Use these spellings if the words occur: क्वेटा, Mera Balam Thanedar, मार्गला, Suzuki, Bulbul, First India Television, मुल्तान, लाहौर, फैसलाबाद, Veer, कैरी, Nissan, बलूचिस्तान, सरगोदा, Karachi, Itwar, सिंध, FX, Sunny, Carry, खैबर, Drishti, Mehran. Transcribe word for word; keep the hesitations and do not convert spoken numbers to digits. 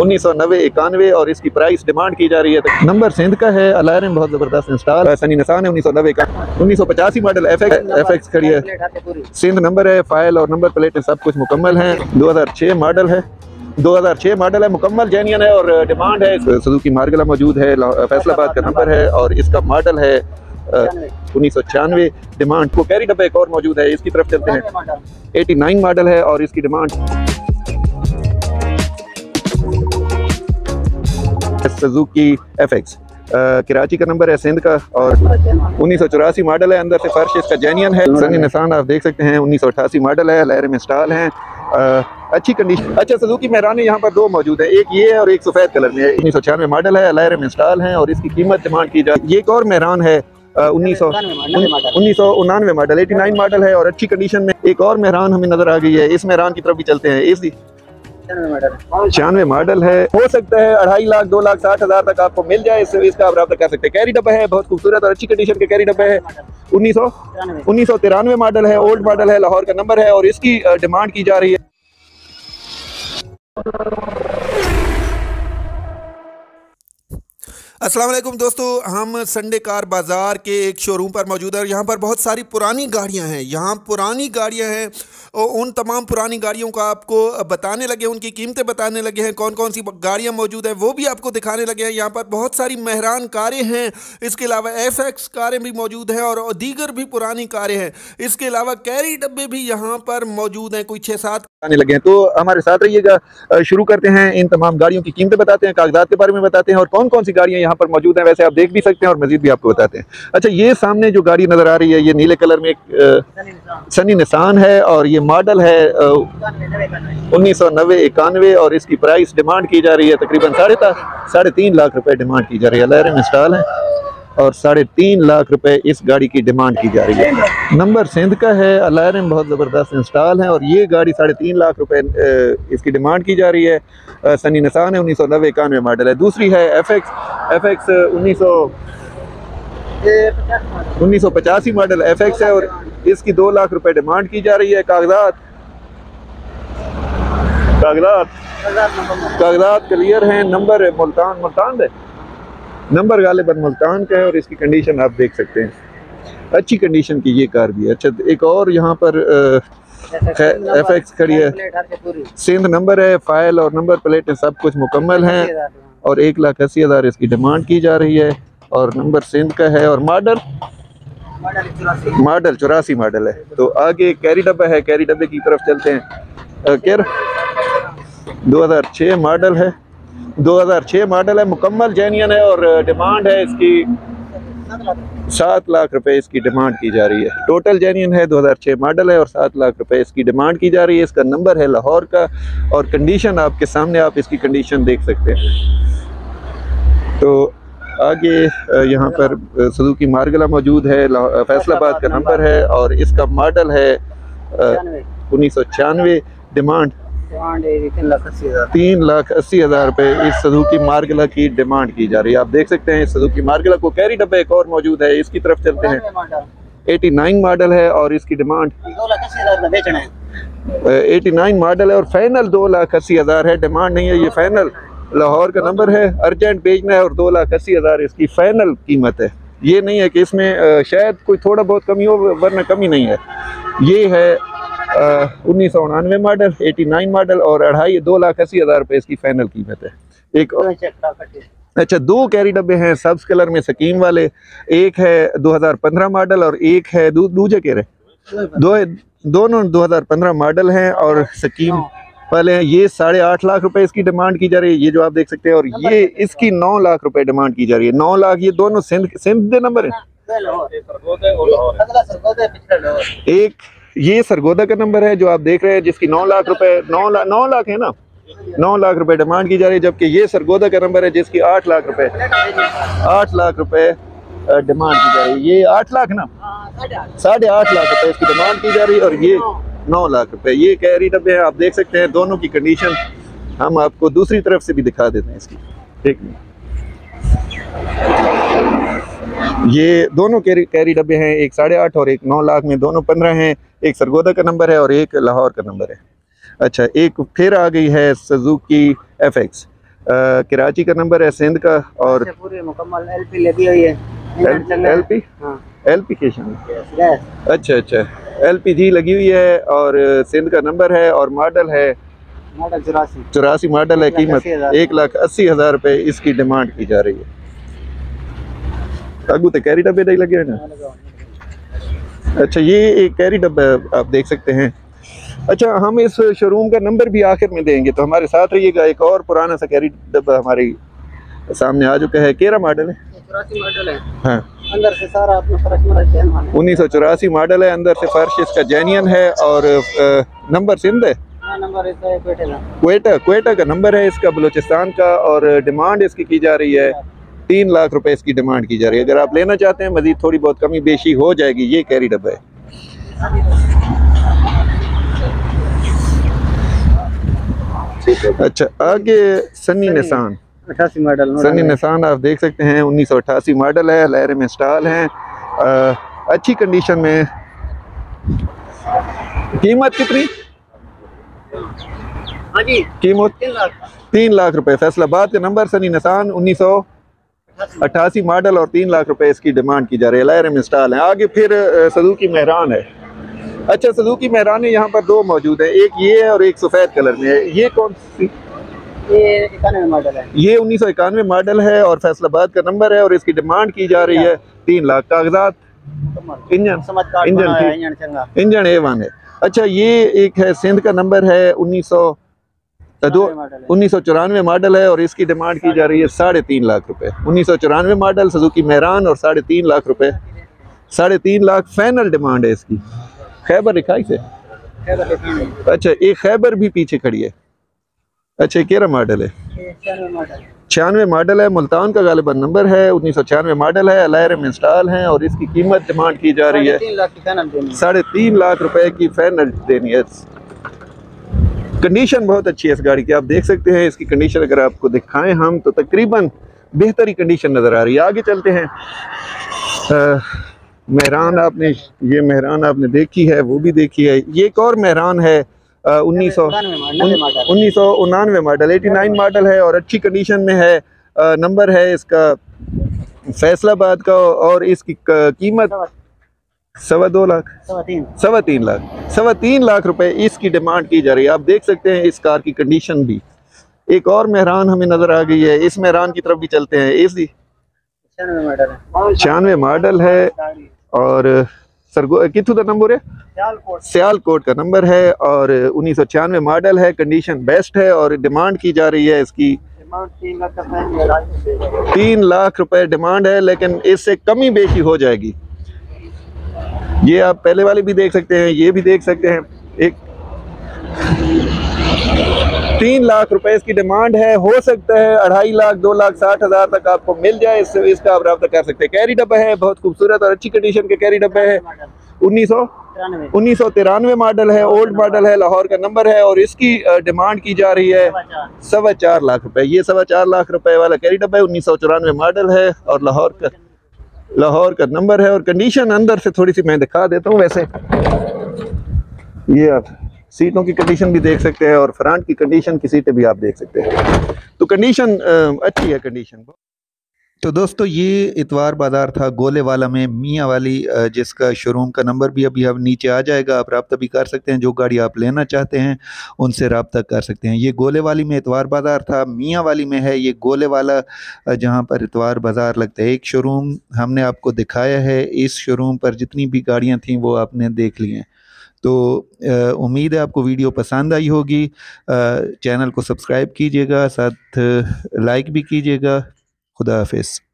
उन्नीस सौ नब्बे इक्यानवे और इसकी प्राइस डिमांड की जा रही है। नंबर सिंध का है, अलायरन बहुत जबरदस्त इंस्टॉल, सनी निसान है, उन्नीस सौ नब्बे उन्नीस सौ पचासी मॉडल एफ एक्स खड़ी है। सिंध नंबर है, फाइल और नंबर प्लेट सब कुछ मुकम्मल है। दो हज़ार छः मॉडल है, दो हज़ार छह मॉडल है, मुकम्मल जेन्युइन है और डिमांड है। सुजुकी मार्गला मौजूद है, फैसलाबाद का नंबर है और इसका मॉडल है उन्नीस सौ छियानवे डिमांड। को कैरी डब्बा एक और मौजूद है, इसकी तरफ चलते हैं। एटी नाइन मॉडल है और इसकी demand. Suzuki F X Karachi का नंबर है, सिंध का और उन्नीस सौ चौरासी मॉडल है। अंदर से फर्श इसका जेन्युइन है। सनी निसान आप देख सकते हैं, उन्नीस सौ अठासी मॉडल है, लहर में इंस्टॉल है, अच्छी कंडीशन। अच्छा, सुजुकी मेहरान यहाँ पर दो मौजूद है, एक ये है और एक सफ़ेद कलर में है। उन्नीस सौ छियानवे मॉडल है, लहर में इंस्टॉल है और इसकी कीमत डिमांड की जाए। एक और मेहरान है उन्नीस सौ उन्नीस सौ उन्नानवे मॉडल, एटी नाइन मॉडल है और अच्छी कंडीशन में। एक और मेहरान हमें नजर आ गई है, इस मेहरान की तरफ भी चलते हैं। इस छियानवे मॉडल है, हो सकता है अढ़ाई लाख दो लाख साठ हज़ार तक आपको मिल जाए, इससे इसका आप रब्ता कर सकते हैं। कैरी डब्बा है, बहुत खूबसूरत और अच्छी कंडीशन के कैरी डब्बा है। उन्नीस सौ उन्नीस सौ तिरानवे मॉडल है, ओल्ड मॉडल है, लाहौर का नंबर है और इसकी डिमांड की जा रही है। अस्सलाम वालेकुम दोस्तों, हम संडे कार बाज़ार के एक शोरूम पर मौजूद है और यहाँ पर बहुत सारी पुरानी गाड़ियाँ हैं। यहाँ पुरानी गाड़ियाँ हैं और उन तमाम पुरानी गाड़ियों का आपको बताने लगे, उनकी कीमतें बताने लगे हैं, कौन कौन सी गाड़ियाँ मौजूद हैं वो भी आपको दिखाने लगे हैं। यहाँ पर बहुत सारी मेहरान कारें हैं, इसके अलावा एफ एक्स कारें भी मौजूद हैं और दीगर भी पुरानी कारें हैं। इसके अलावा कैरी डब्बे भी यहाँ पर मौजूद हैं, कोई छः सात आने लगे हैं। तो हमारे साथ रहिएगा, शुरू करते हैं, इन तमाम गाड़ियों की कीमतें बताते हैं, कागजात के बारे में बताते हैं और कौन कौन सी गाड़ियाँ यहाँ पर मौजूद हैं। वैसे आप देख भी सकते हैं और मजीद भी आपको बताते हैं। अच्छा, ये सामने जो गाड़ी नजर आ रही है, ये नीले कलर में एक सनी निसान है और ये मॉडल है उन्नीस सौ नब्बे इक्यानवे और इसकी प्राइस डिमांड की जा रही है तकरीबन साढ़े साढ़े तीन लाख रुपए डिमांड की जा रही है। लहर में स्टॉल है और साढ़े तीन लाख रुपए इस गाड़ी की डिमांड की जा रही है। नंबर सिंध का है, अलायरन बहुत ज़बरदस्त इंस्टॉल है और ये गाड़ी साढ़े तीन लाख रुपए इसकी डिमांड की जा रही है। सनी निसान है, उन्नीस सौ नब्बे इक्यानवे मॉडल है। दूसरी है एफ एक्स एफ एक्स उन्नीस सौ उन्नीस सौ पचासी मॉडल एफ एक्स है और इसकी दो लाख रुपए डिमांड की जा रही है। कागजात कागजात कागजात क्लियर हैं। नंबर मुल्तान मुल्तान है नंबर गालिबन मुल्तान का है और इसकी कंडीशन आप देख सकते हैं, अच्छी कंडीशन की ये कार भी है। अच्छा, एक और यहाँ पर एफ एक्स खड़ी है, सिंध नंबर है, फाइल और नंबर प्लेट सब कुछ मुकम्मल हैं और एक लाख अस्सी हज़ार इसकी डिमांड की जा रही है और नंबर सिंध का है और मॉडल मॉडल चौरासी मॉडल है। तो आगे कैरी डब्बा है, कैरी डब्बे की तरफ चलते हैं। कैर दो हज़ार छः मॉडल है, दो हज़ार छह मॉडल है, मुकम्मल जेन्युइन है और डिमांड है इसकी सात लाख रुपए इसकी डिमांड की जा रही है। टोटल जेन्युइन है, दो हज़ार छह मॉडल है और सात लाख रुपए इसकी डिमांड की जा रही है। इसका नंबर है लाहौर का और कंडीशन आपके सामने, आप इसकी कंडीशन देख सकते हैं। तो आगे यहाँ पर सुजुकी मार्गला मौजूद है, फैसलाबाद का नंबर है और इसका मॉडल है उन्नीस सौ छियानवे, डिमांड तीन लाख अस्सी हज़ार रुपये इस सुजुकी मार्गला की डिमांड की जा रही है। आप देख सकते हैं सुजुकी मार्गला को कैरी डब्बे एक और मौजूद है, इसकी तरफ चलते हैं। एटी नाइन मॉडल है और इसकी डिमांड दो लाख अस्सी हज़ार बेचना है। एटी नाइन मॉडल है और फाइनल दो लाख अस्सी हज़ार है, डिमांड नहीं है, ये फाइनल लाहौर का नंबर है, अर्जेंट बेचना है और दो लाख अस्सी हज़ार इसकी फाइनल कीमत है। ये नहीं है कि इसमें शायद कोई थोड़ा बहुत कमी हो, वरना कमी नहीं है। ये है उन्नीस सौ उनानवे मॉडल, एटी नाइन मॉडल और अढ़ाई दो लाख अस्सी हज़ार रुपये इसकी फाइनल कीमत है। एक और अच्छा, दो कैरी डब्बे हैं सब्ज कलर में स्कीम वाले, एक है दो हज़ार पंद्रह मॉडल और एक है दू, दूजे के रहे दो दोनों दो हज़ार पंद्रह मॉडल हैं और स्कीम वाले हैं। ये साढ़े आठ लाख रुपए इसकी डिमांड की जा रही है, ये जो आप देख सकते हैं, और ये इसकी नौ लाख रुपये डिमांड की जा रही है। नौ लाख ये दोनों सिंध सिंध के नंबर है। एक ये सरगोदा का नंबर है जो आप देख रहे हैं, जिसकी नौ लाख रुपए नौ लाख नौ लाख है ना नौ लाख रुपए डिमांड की जा रही है, जबकि ये सरगोदा का नंबर है जिसकी आठ लाख रुपए आठ लाख रुपए डिमांड की जा रही है। ये आठ लाख ना साढ़े आठ लाख रुपए इसकी डिमांड की जा रही है और ये नौ लाख रुपए। ये कैरी डब्बे हैं, आप देख सकते हैं दोनों की कंडीशन। हम आपको दूसरी तरफ से भी दिखा देते हैं इसकी, ठीक है। ये दोनों कैरी कैरी डब्बे हैं, एक साढ़े आठ और एक नौ लाख में, दोनों पंद्रह हैं। एक सरगोदा का नंबर है और एक लाहौर का नंबर है। अच्छा, एक फिर आ गई है सुजुकी एफ एक्स कराची का नंबर है, सिंध का, और पूरी मुकम्मल एलपी लगी हुई है। एलपी एप्लीकेशन, अच्छा अच्छा, एलपी जी लगी हुई है और सिंध का नंबर है और मॉडल है चौरासी चौरासी मॉडल है। कीमत एक लाख अस्सी हज़ार रुपये इसकी डिमांड की जा रही है। आगू तो कैरी डब्बे नहीं लगे हैं ना। अच्छा, ये एक कैरी डब्बा आप देख सकते हैं। अच्छा, हम इस शोरूम का नंबर भी आखिर में देंगे, तो हमारे साथ रहिएगा। एक और पुराना सा कैरी डब्बा हमारे सामने आ चुका है। केरा मॉडल है, चौरासी मॉडल है। हाँ, अंदर से सारा आपने उन्नीस सौ चौरासी मॉडल है। अंदर से फर्श इसका जैनियन है और नंबर सिंध है, नंबर क्वेटा क्वेटा का नंबर है इसका, बलूचिस्तान का। और डिमांड इसकी की जा रही है तीन लाख रुपए इसकी डिमांड की जा रही है। अगर आप लेना चाहते हैं, मजीद थोड़ी बहुत कमी बेशी हो जाएगी। ये कैरी डब्बा है। अच्छा, आगे सनी निसान अठासी मॉडल, सनी निसान आप देख सकते हैं, उन्नीस सौ अट्ठासी मॉडल है। लहरे में स्टाल है, आ, अच्छी कंडीशन में। कीमत कितनी? कीमत तीन लाख रुपए। फैसलाबाद का नंबर, सनी निसान, उन्नीस सौ अट्ठासी मॉडल और तीन लाख रुपए इसकी डिमांड की जा रही है। लहर में स्टाल है। आगे फिर सुजुकी मेहरान है। अच्छा, सुजुकी मेहरान है, यहाँ पर दो मौजूद है, एक ये है और एक सफ़ेद कलर में है। ये कौन सी? ये इक्यानवे मॉडल है। ये उन्नीस सौ इक्यानवे मॉडल है और फैसलाबाद का नंबर है और इसकी डिमांड की जा रही है तीन लाख। कागजात, engine engine engine A one है। अच्छा, ये एक है, सिंध का नंबर है, उन्नीस सौ दो उन्नीस सौ चौरानवे मॉडल है और इसकी डिमांड की जा रही है साढ़े तीन लाख रुपए। उन्नीस सौ चौरानवे मॉडल सुजुकी मेहरान और साढ़े तीन लाख रुपए, साढ़े तीन लाख फाइनल डिमांड है इसकी। खैबर रिखाई से। अच्छा, एक खैबर भी पीछे खड़ी है। अच्छा, केरा मॉडल है, छियानवे मॉडल है, मुल्तान का गालिबा नंबर है, उन्नीस सौ छियानवे मॉडल है, अलहर में इंस्टॉल है और इसकी कीमत डिमांड की जा रही है साढ़े तीन लाख रुपए की फाइनल देनी है। कंडीशन बहुत अच्छी है इस गाड़ी की, आप देख सकते हैं। इसकी कंडीशन अगर आपको दिखाएं हम, तो तकरीबन बेहतरी कंडीशन नज़र आ रही है। आगे चलते हैं। मेहरान आपने, ये मेहरान आपने देखी है, वो भी देखी है। ये एक और मेहरान है, उन्नीस सौ उन्नीस सौ उन्नानवे मॉडल, एटी नाइन मॉडल है और अच्छी कंडीशन में है। आ, नंबर है इसका फैसलाबाद का और इसकी कीमत सवा दो लाख सवा तीन लाख सवा तीन लाख रुपए इसकी डिमांड की जा रही है। आप देख सकते हैं इस कार की कंडीशन भी। एक और मेहरान हमें नजर आ गई है, इस मेहरान की तरफ भी चलते हैं। एसी छियानवे मॉडल है और सरगो कितू का नंबर है, सियालकोट का नंबर है और उन्नीस सौ छियानवे मॉडल है। कंडीशन बेस्ट है और डिमांड की जा रही है इसकी तीन लाख रुपए डिमांड है, लेकिन इससे कमी बेशी हो जाएगी। ये आप पहले वाले भी देख सकते हैं, ये भी देख सकते हैं। एक तीन लाख रुपए इसकी डिमांड है, हो सकता है अढ़ाई लाख दो लाख साठ हज़ार तक आपको मिल जाए। इससे इसका आप रब्ता कर सकते हैं। कैरी डब्बा है, बहुत खूबसूरत और अच्छी कंडीशन के कैरी डब्बा है। उन्नीस सौ उन्नीस सौ तिरानवे मॉडल है, ओल्ड मॉडल है, लाहौर का नंबर है और इसकी डिमांड की जा रही है सवा चार लाख रुपए। ये सवा चार लाख रुपए वाला कैरी डब्बा है, उन्नीस सौ चौरानवे मॉडल है और लाहौर का लाहौर का नंबर है और कंडीशन अंदर से थोड़ी सी मैं दिखा देता हूँ। वैसे ये आप सीटों की कंडीशन भी देख सकते हैं और फ्रंट की कंडीशन की सीटें भी आप देख सकते हैं, तो कंडीशन अच्छी है कंडीशन। तो दोस्तों, ये इतवार बाज़ार था गोले वाला में, मियाँ वाली, जिसका शोरूम का नंबर भी अभी अब नीचे आ जाएगा। आप रब्ता भी कर सकते हैं, जो गाड़ी आप लेना चाहते हैं उनसे रब्ता कर सकते हैं। ये गोले वाली में इतवार बाज़ार था, मियाँ वाली में है ये गोले वाला, जहाँ पर इतवार बाज़ार लगता है। एक शोरूम हमने आपको दिखाया है, इस शोरूम पर जितनी भी गाड़ियाँ थीं वो आपने देख ली हैं। तो उम्मीद है आपको वीडियो पसंद आई होगी। चैनल को सब्सक्राइब कीजिएगा, साथ लाइक भी कीजिएगा। खुदा हाफिज़।